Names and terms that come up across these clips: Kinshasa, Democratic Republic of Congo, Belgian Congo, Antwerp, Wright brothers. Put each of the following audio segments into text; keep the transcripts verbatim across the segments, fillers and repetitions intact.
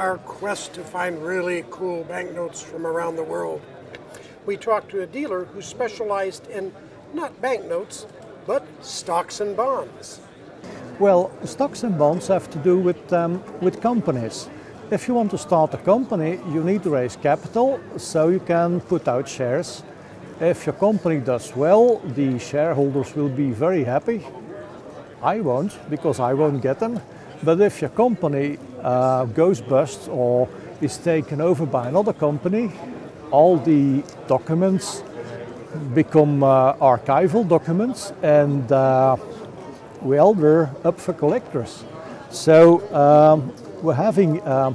our quest to find really cool banknotes from around the world. We talked to a dealer who specialized in not banknotes, but stocks and bonds. Well, stocks and bonds have to do with, um, with companies. If you want to start a company, you need to raise capital so you can put out shares. If your company does well, the shareholders will be very happy. I won't, because I won't get them. But if your company uh, goes bust or is taken over by another company, all the documents become uh, archival documents, and uh, well, they're up for collectors. So um, we're having um,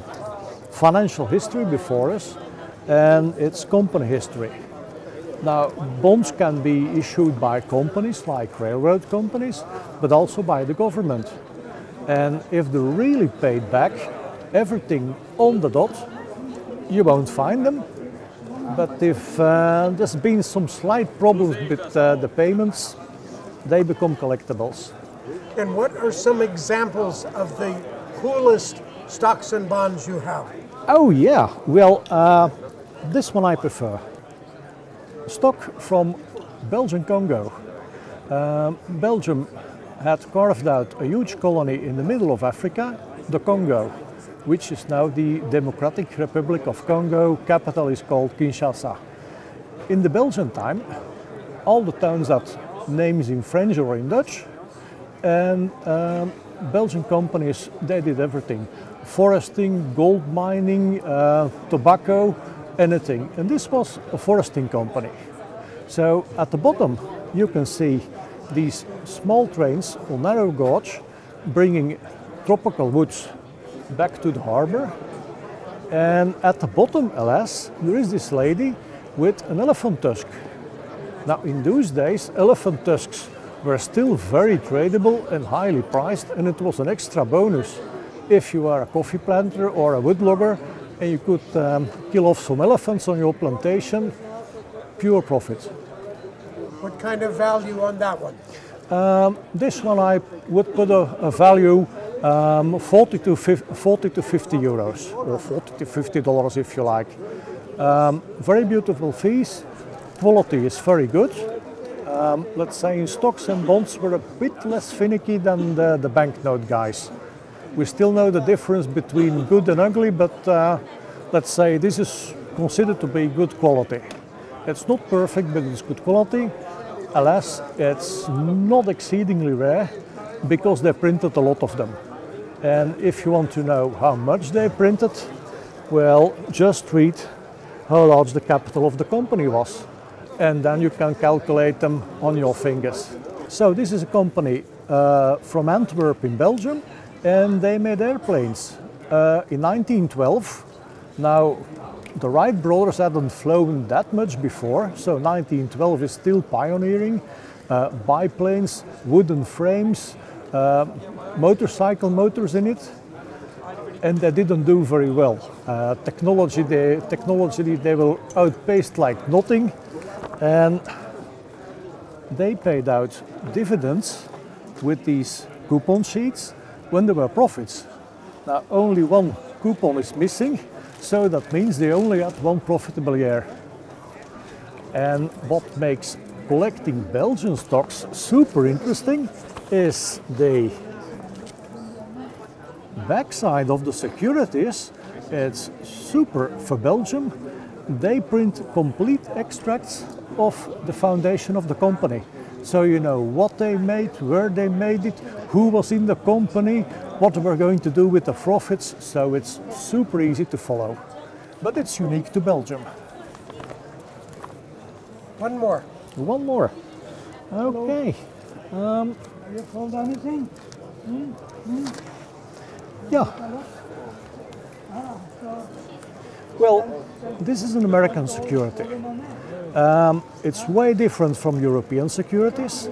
financial history before us, and it's company history. Now, bonds can be issued by companies like railroad companies, but also by the government. And if they're really paid back, everything on the dot, you won't find them. But if uh, there's been some slight problems with uh, the payments, they become collectibles. And what are some examples of the coolest stocks and bonds you have? Oh yeah, well, uh, this one I prefer. Stock from Belgian Congo. Um, Belgium had carved out a huge colony in the middle of Africa, the Congo, which is now the Democratic Republic of Congo. Capital is called Kinshasa. In the Belgian time, all the towns had names in French or in Dutch, and um, Belgian companies, they did everything. Foresting, gold mining, uh, tobacco, anything. And this was a foresting company. So at the bottom you can see these small trains on narrow gauge bringing tropical woods back to the harbor. And at the bottom, alas, there is this lady with an elephant tusk. Now, in those days, elephant tusks were still very tradable and highly priced, and it was an extra bonus if you are a coffee planter or a woodlogger and you could um, kill off some elephants on your plantation. Pure profit. What kind of value on that one? Um, this one I would put a, a value um, forty to fifty euros, or forty to fifty dollars if you like. Um, very beautiful piece. Quality is very good. Um, let's say in stocks and bonds we're a bit less finicky than the, the banknote guys. We still know the difference between good and ugly, but uh, let's say this is considered to be good quality. It's not perfect, but it's good quality. Alas, it's not exceedingly rare because they printed a lot of them. And if you want to know how much they printed, well, just read how large the capital of the company was. And then you can calculate them on your fingers. So this is a company uh, from Antwerp in Belgium. And they made airplanes uh, in nineteen twelve. Now, the Wright brothers hadn't flown that much before, so nineteen twelve is still pioneering. Uh, biplanes, wooden frames, uh, motorcycle motors in it, and they didn't do very well. Uh, technology, they, technology, they were outpaced like nothing, and they paid out dividends with these coupon sheets when there were profits. Now, only one coupon is missing, so that means they only had one profitable year. And what makes collecting Belgian stocks super interesting is the backside of the securities. It's super for Belgium. They print complete extracts of the foundation of the company. So you know what they made, where they made it, who was in the company, what we're going to do with the profits. So it's super easy to follow. But it's unique to Belgium. One more. One more. Okay. Um, Have you found anything? Hmm? Hmm? Yeah. Well, this is an American security. Um, it's way different from European securities.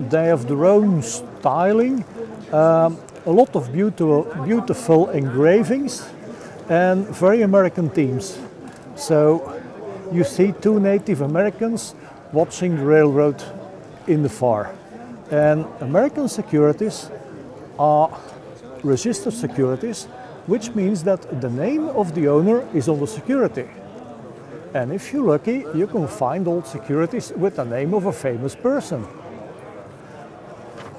They have their own styling, um, a lot of beautiful, beautiful engravings, and very American themes. So you see two Native Americans watching the railroad in the far. And American securities are registered securities, which means that the name of the owner is on the security. And if you're lucky, you can find old securities with the name of a famous person.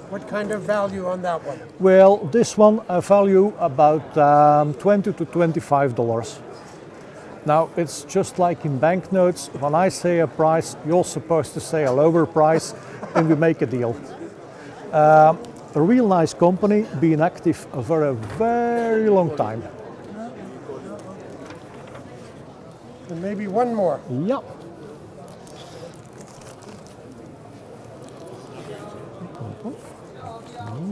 What kind of value on that one? Well, this one I value about um, twenty to twenty-five dollars. Now, it's just like in banknotes. When I say a price, you're supposed to say a lower price and we make a deal. Um, a real nice company, been active for a very long time. And maybe one more. Yeah.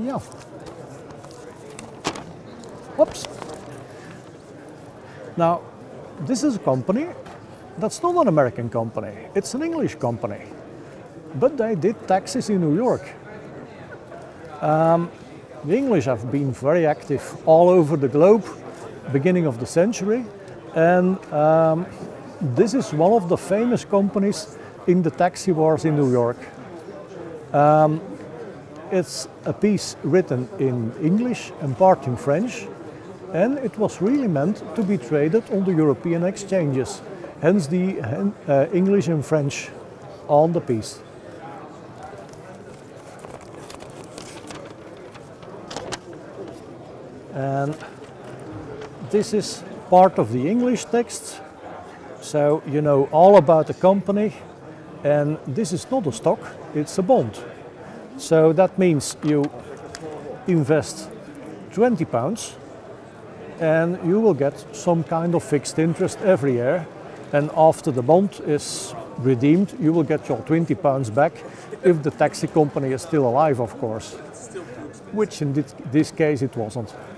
Yeah. Oops. Now, this is a company that's not an American company. It's an English company. But they did taxis in New York. Um, the English have been very active all over the globe, beginning of the century. And um, this is one of the famous companies in the taxi wars in New York. Um, It's a piece written in English and part in French, and it was really meant to be traded on the European exchanges, hence the uh, English and French on the piece. And this is part of the English text, so you know all about the company, and this is not a stock, it's a bond. So that means you invest twenty pounds and you will get some kind of fixed interest every year, and after the bond is redeemed you will get your twenty pounds back, if the taxi company is still alive of course, which in this case it wasn't.